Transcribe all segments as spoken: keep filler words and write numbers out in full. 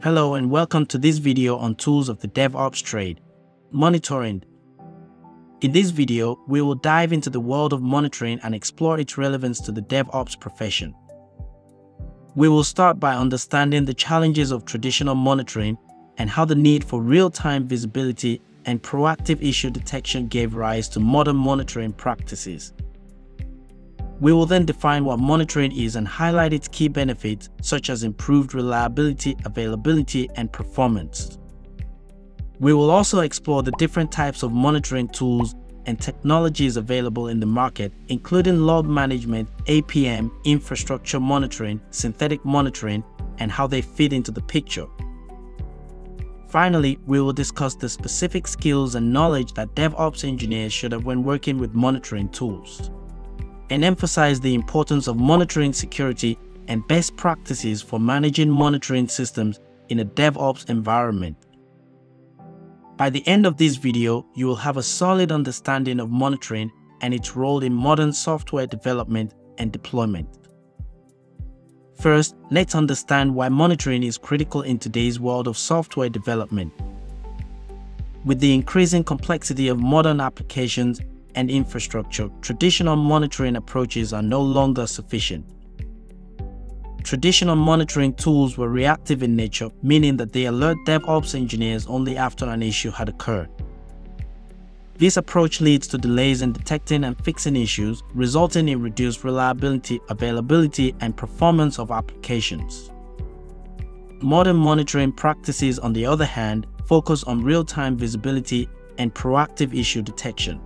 Hello and welcome to this video on tools of the DevOps trade, monitoring. In this video, we will dive into the world of monitoring and explore its relevance to the DevOps profession. We will start by understanding the challenges of traditional monitoring and how the need for real-time visibility and proactive issue detection gave rise to modern monitoring practices. We will then define what monitoring is and highlight its key benefits, such as improved reliability, availability, and performance. We will also explore the different types of monitoring tools and technologies available in the market, including log management, A P M, infrastructure monitoring, synthetic monitoring, and how they fit into the picture. Finally, we will discuss the specific skills and knowledge that DevOps engineers should have when working with monitoring tools, and emphasize the importance of monitoring security and best practices for managing monitoring systems in a DevOps environment. By the end of this video, you will have a solid understanding of monitoring and its role in modern software development and deployment. First, let's understand why monitoring is critical in today's world of software development. With the increasing complexity of modern applications and infrastructure, traditional monitoring approaches are no longer sufficient. Traditional monitoring tools were reactive in nature, meaning that they alert DevOps engineers only after an issue had occurred. This approach leads to delays in detecting and fixing issues, resulting in reduced reliability, availability, and performance of applications. Modern monitoring practices, on the other hand, focus on real-time visibility and proactive issue detection,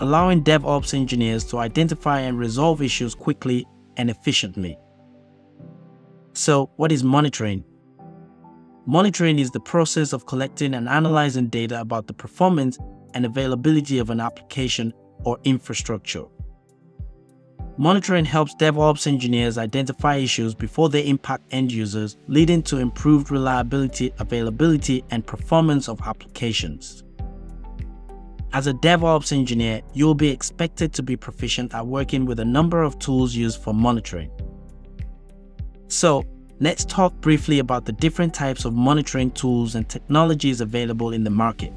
allowing DevOps engineers to identify and resolve issues quickly and efficiently. So, what is monitoring? Monitoring is the process of collecting and analyzing data about the performance and availability of an application or infrastructure. Monitoring helps DevOps engineers identify issues before they impact end users, leading to improved reliability, availability, and performance of applications. As a DevOps engineer, you'll be expected to be proficient at working with a number of tools used for monitoring. So, let's talk briefly about the different types of monitoring tools and technologies available in the market.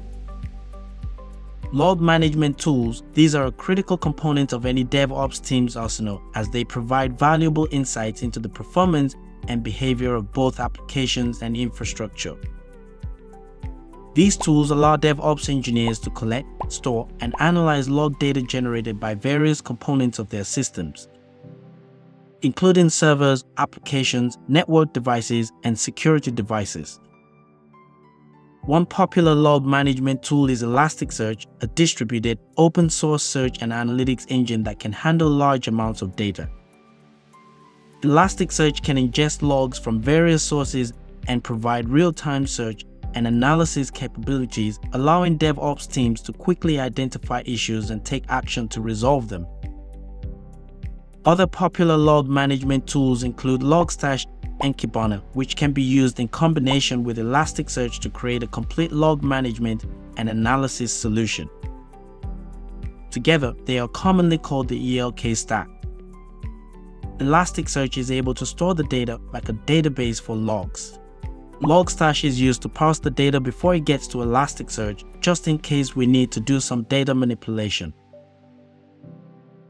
Log management tools, these are a critical component of any DevOps team's arsenal, as they provide valuable insights into the performance and behavior of both applications and infrastructure. These tools allow DevOps engineers to collect, store, and analyze log data generated by various components of their systems, including servers, applications, network devices, and security devices. One popular log management tool is Elasticsearch, a distributed, open-source search and analytics engine that can handle large amounts of data. Elasticsearch can ingest logs from various sources and provide real-time search and analysis capabilities, allowing DevOps teams to quickly identify issues and take action to resolve them. Other popular log management tools include Logstash and Kibana, which can be used in combination with Elasticsearch to create a complete log management and analysis solution. Together, they are commonly called the E L K stack. Elasticsearch is able to store the data like a database for logs. Logstash is used to parse the data before it gets to Elasticsearch, just in case we need to do some data manipulation.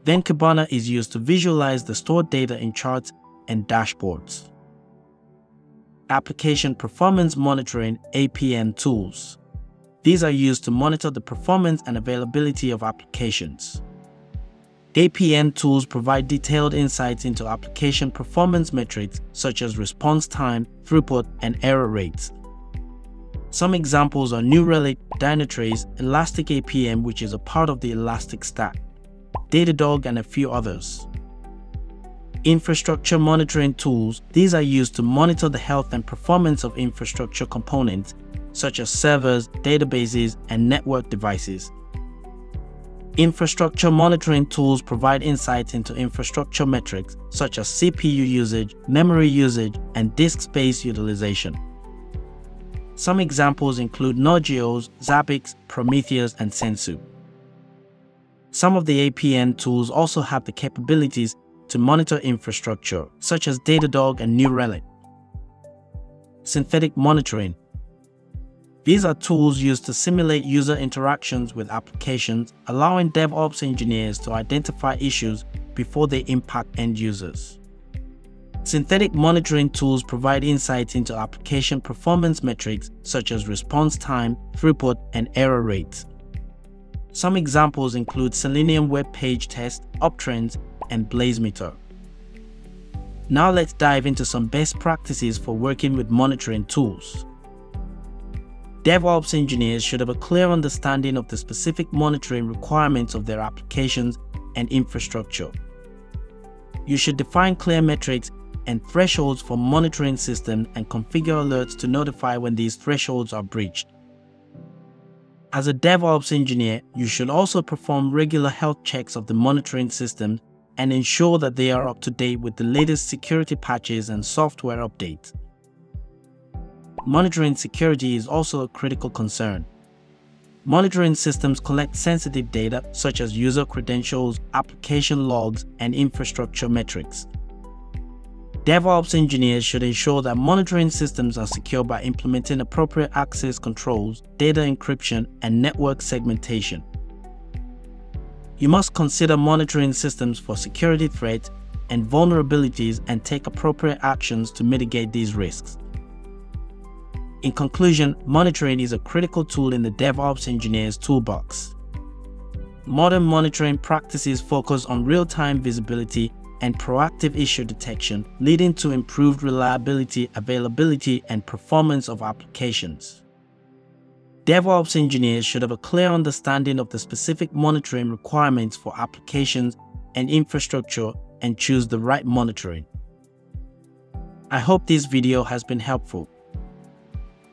Then Kibana is used to visualize the stored data in charts and dashboards. Application performance monitoring A P M tools. These are used to monitor the performance and availability of applications. A P M tools provide detailed insights into application performance metrics such as response time, throughput, and error rates. Some examples are New Relic, Dynatrace, Elastic A P M, which is a part of the Elastic stack, Datadog, and a few others. Infrastructure monitoring tools. These are used to monitor the health and performance of infrastructure components such as servers, databases, and network devices. Infrastructure monitoring tools provide insights into infrastructure metrics such as C P U usage, memory usage, and disk space utilization. Some examples include Nagios, Zabbix, Prometheus, and Sensu. Some of the A P M tools also have the capabilities to monitor infrastructure, such as Datadog and New Relic. synthetic monitoring. These are tools used to simulate user interactions with applications, allowing DevOps engineers to identify issues before they impact end users. Synthetic monitoring tools provide insights into application performance metrics such as response time, throughput, and error rates. Some examples include Selenium web page test, Uptrends, and BlazeMeter. Now let's dive into some best practices for working with monitoring tools. DevOps engineers should have a clear understanding of the specific monitoring requirements of their applications and infrastructure. You should define clear metrics and thresholds for monitoring systems and configure alerts to notify when these thresholds are breached. As a DevOps engineer, you should also perform regular health checks of the monitoring systems and ensure that they are up to date with the latest security patches and software updates. Monitoring security is also a critical concern. Monitoring systems collect sensitive data such as user credentials, application logs, and infrastructure metrics. DevOps engineers should ensure that monitoring systems are secure by implementing appropriate access controls, data encryption, and network segmentation. You must consider monitoring systems for security threats and vulnerabilities and take appropriate actions to mitigate these risks. In conclusion, monitoring is a critical tool in the DevOps engineer's toolbox. Modern monitoring practices focus on real-time visibility and proactive issue detection, leading to improved reliability, availability, and performance of applications. DevOps engineers should have a clear understanding of the specific monitoring requirements for applications and infrastructure and choose the right monitoring. I hope this video has been helpful,